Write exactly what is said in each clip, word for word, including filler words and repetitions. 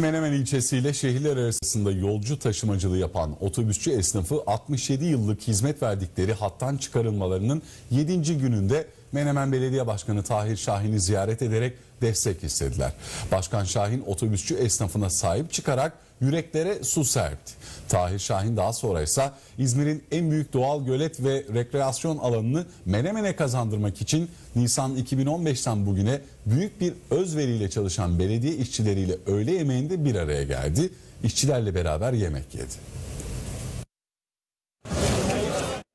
Menemen ilçesiyle şehirler arasında yolcu taşımacılığı yapan otobüsçü esnafı altmış yedi yıllık hizmet verdikleri hattan çıkarılmalarının yedinci gününde Menemen Belediye Başkanı Tahir Şahin'i ziyaret ederek destek istediler. Başkan Şahin otobüsçü esnafına sahip çıkarak yüreklere su serpti. Tahir Şahin daha sonra ise İzmir'in en büyük doğal gölet ve rekreasyon alanını Menemen'e kazandırmak için Nisan iki bin on beş'ten bugüne büyük bir özveriyle çalışan belediye işçileriyle öğle yemeğinde bir araya geldi. İşçilerle beraber yemek yedi.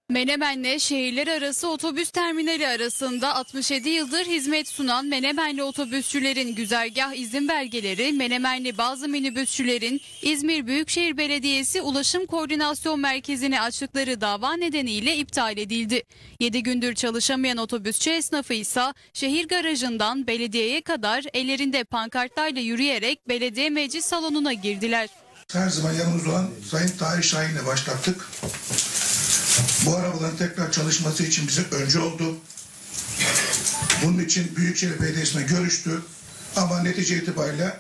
Menemen'le şehirler arası otobüs terminali arasında altmış yedi yıldır hizmet sunan Menemenli otobüsçülerin güzergah izin belgeleri, Menemenli bazı minibüsçülerin İzmir Büyükşehir Belediyesi Ulaşım Koordinasyon Merkezi'ne açtıkları dava nedeniyle iptal edildi. yedi gündür çalışamayan otobüsçü esnafı ise şehir garajından belediyeye kadar ellerinde pankartlarla yürüyerek belediye meclis salonuna girdiler. Her zaman yanımızda olan Sayın Tahir Şahin'le başlattık. Bu arabaların tekrar çalışması için bize önce oldu. Bunun için Büyükşehir Belediyesi'ne görüştü. Ama netice itibariyle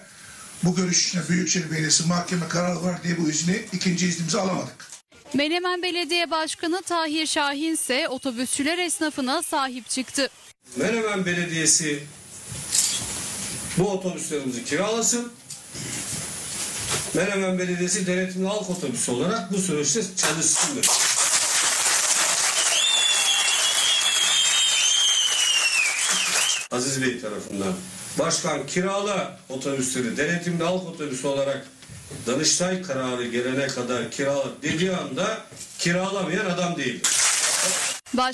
bu görüş içinde Büyükşehir Belediyesi mahkeme kararı var diye bu izni, ikinci iznimizi alamadık. Menemen Belediye Başkanı Tahir Şahin ise otobüsçüler esnafına sahip çıktı. Menemen Belediyesi bu otobüslerimizi kiralasın. Menemen Belediyesi denetimli halk otobüsü olarak bu süreçte çalışsındır. Aziz Bey tarafından başkan kirala otobüsleri denetimli halk otobüsü olarak Danıştay kararı gelene kadar kirala dediği anda kiralamayan adam değildir. Baş